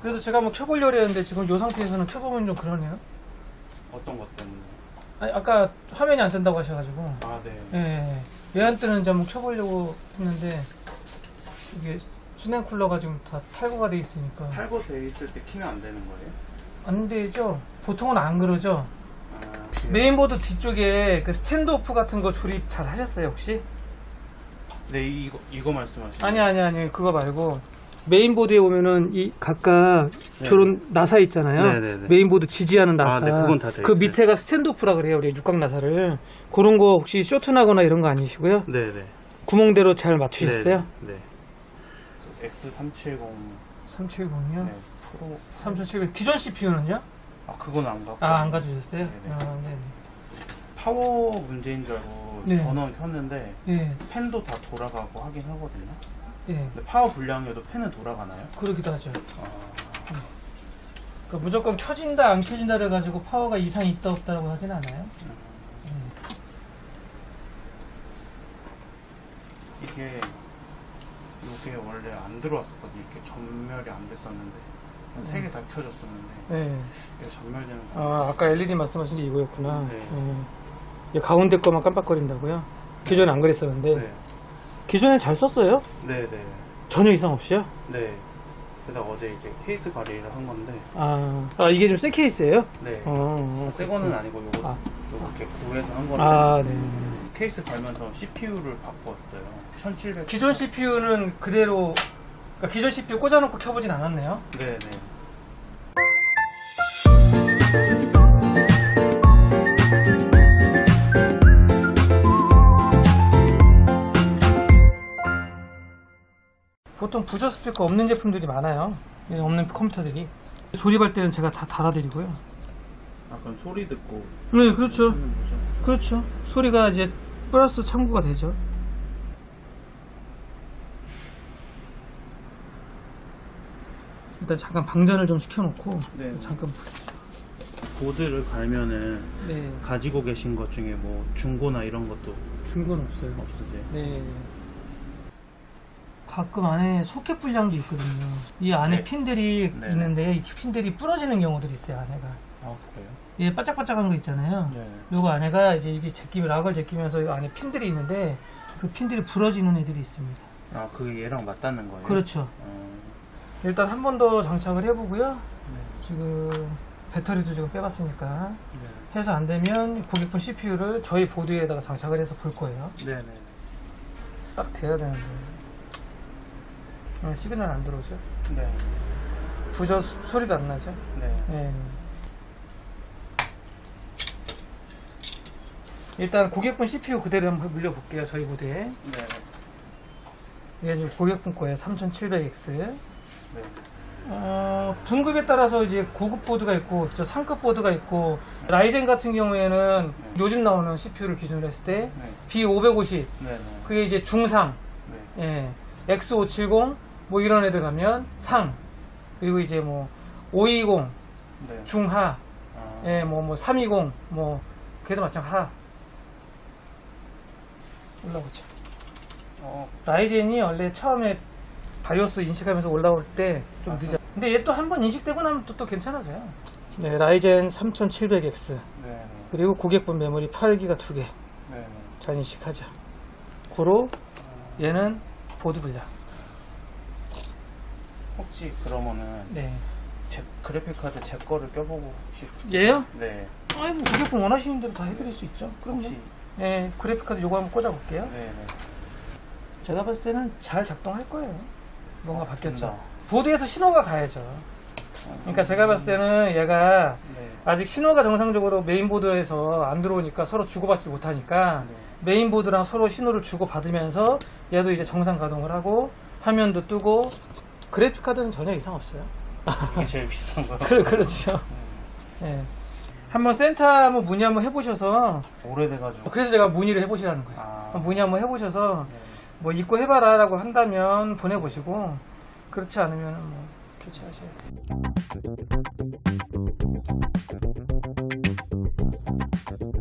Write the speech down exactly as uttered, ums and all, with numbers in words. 그래도 제가 한번 켜보려고 했는데 지금 이 상태에서는 켜보면 좀 그러네요. 어떤 것 때문에? 아니, 아까 화면이 안 뜬다고 하셔가지고. 아, 네. 예. 왜 안 뜨는지 한번 켜보려고 했는데, 이게 수냉 쿨러가 지금 다 탈거가 돼 있으니까. 탈거 돼 있을 때 키면 안 되는 거예요? 안 되죠. 보통은 안 그러죠. 아, 네. 메인보드 뒤쪽에 그 스탠드오프 같은 거 조립 잘 하셨어요, 혹시? 네, 이거, 이거 말씀하시는 거예요? 아니, 아니, 아니. 그거 말고. 메인보드에 보면은 이 각각 네네. 저런 나사 있잖아요. 네네네. 메인보드 지지하는 나사. 아, 네. 그건 다 돼 있어요. 그 밑에가 스탠드오프라 그래요. 우리 육각 나사를. 그런 거 혹시 쇼트나거나 이런 거 아니시고요? 네네. 구멍대로 잘 맞추셨어요? 네. 엑스 삼백칠십. 삼백칠십이요? 네. 프로. 삼천칠백. 기존 씨피유는요? 아, 그건 안 갖고. 아, 안 가져주셨어요? 네네. 아, 네네. 파워 문제인 줄 알고 네. 전원 켰는데 네. 팬도 다 돌아가고 하긴 하거든요. 예. 근데 파워 불량이어도 팬은 돌아가나요? 그러기도 하죠. 아... 네. 그러니까 무조건 켜진다 안 켜진다 해가지고 파워가 이상이 있다 없다라고 하진 않아요. 음. 음. 이게 이게 원래 안 들어왔었거든요. 이렇게 전멸이 안 됐었는데 세 개 다 음. 켜졌었는데 네. 이게 전멸되는 거. 아, 아까 엘이디 말씀하신 게 이거였구나. 네. 음. 이 가운데 거만 깜빡거린다고요? 기존에 안 그랬었는데. 네. 기존엔 잘 썼어요? 네네. 전혀 이상 없이요? 네. 게다가 어제 이제 케이스 관리를 한 건데. 아, 아 이게 좀 새 케이스예요? 네. 어, 아, 새 거는 아니고 요거 아. 이렇게 구해서 한 건데. 아, 네. 케이스 갈면서 씨피유를 바꿨어요. 천칠백. 기존 씨피유는 그대로, 그러니까 기존 씨피유 꽂아놓고 켜보진 않았네요? 네네. 보통 부저 스피커 없는 제품들이 많아요. 없는 컴퓨터들이. 조립할 때는 제가 다 달아드리고요. 아, 그럼 소리 듣고. 네, 그렇죠. 그렇죠. 소리가 이제 플러스 참고가 되죠. 일단 잠깐 방전을 좀 시켜놓고. 네. 잠깐. 보드를 갈면은 네. 가지고 계신 것 중에 뭐 중고나 이런 것도. 중고는 없어요. 없으세요? 네. 가끔 안에 소켓 불량도 있거든요. 이 안에 네. 핀들이 네네. 있는데 이 핀들이 부러지는 경우들이 있어요. 안에가. 아, 그래요? 예, 바짝바짝한 거 있잖아요. 네. 요거 안에가 이제 이게 제끼면 락을 제끼면서 이 안에 핀들이 있는데 그 핀들이 부러지는 애들이 있습니다. 아, 그게 얘랑 맞닿는 거예요? 그렇죠. 음. 일단 한 번 더 장착을 해보고요. 네. 지금 배터리도 지금 빼봤으니까 네. 해서 안 되면 고객분 씨피유를 저희 보드에다가 장착을 해서 볼 거예요. 네네. 딱 돼야 되는데. 어, 시그널 안 들어오죠? 네. 부저 소리도 안 나죠? 네. 네. 일단 고객분 씨피유 그대로 한번 물려볼게요. 저희 보드에. 네. 이게 지금 고객분 거예요. 삼천칠백 엑스. 네. 어, 등급에 따라서 이제 고급 보드가 있고, 저 상급 보드가 있고, 네. 라이젠 같은 경우에는 네. 요즘 나오는 씨피유를 기준으로 했을 때 네. 비 오백오십. 네, 네. 그게 이제 중상. 네. 예. 엑스 오백칠십 뭐 이런 애들 가면 상, 그리고 이제 뭐 오백이십 네. 중하, 아. 예, 뭐, 뭐 삼백이십 뭐 걔도 마찬가지 하. 올라오죠. 어. 라이젠이 원래 처음에 바이오스 인식하면서 올라올 때 좀 아, 늦어. 근데 얘 또 한 번 인식되고 나면 또, 또 괜찮아져요. 네, 라이젠 삼천칠백 엑스. 네, 네. 그리고 고객분 메모리 팔 기가 두 개. 네, 네. 잘 인식하죠. 고로 얘는 보드 불량. 혹시 그러면은 네. 제 그래픽카드 제 거를 껴보고 싶어요. 얘요? 네. 아니 뭐 고객분 원하시는 대로 다 해드릴 수 있죠. 그럼 혹시 네 그래픽카드 요거 한번 꽂아볼게요. 네. 제가 봤을 때는 잘 작동할 거예요. 뭔가 아, 바뀌었죠. 된다. 보드에서 신호가 가야죠. 그러니까 제가 봤을 때는 얘가 네. 아직 신호가 정상적으로 메인보드에서 안 들어오니까 서로 주고받지 못하니까 네. 메인보드랑 서로 신호를 주고받으면서 얘도 이제 정상 가동을 하고 화면도 뜨고 그래픽카드는 전혀 이상 없어요. 이게 제일 비싼 거예요. 그래, 그렇죠. 네. 네. 한번 센터 한번 문의 한번 해보셔서 오래돼가지고 그래서 제가 문의를 해보시라는 거예요. 아. 문의 한번 해보셔서 네. 뭐 입고 해봐라 라고 한다면 보내보시고 그렇지 않으면 뭐 교체하셔야 돼요.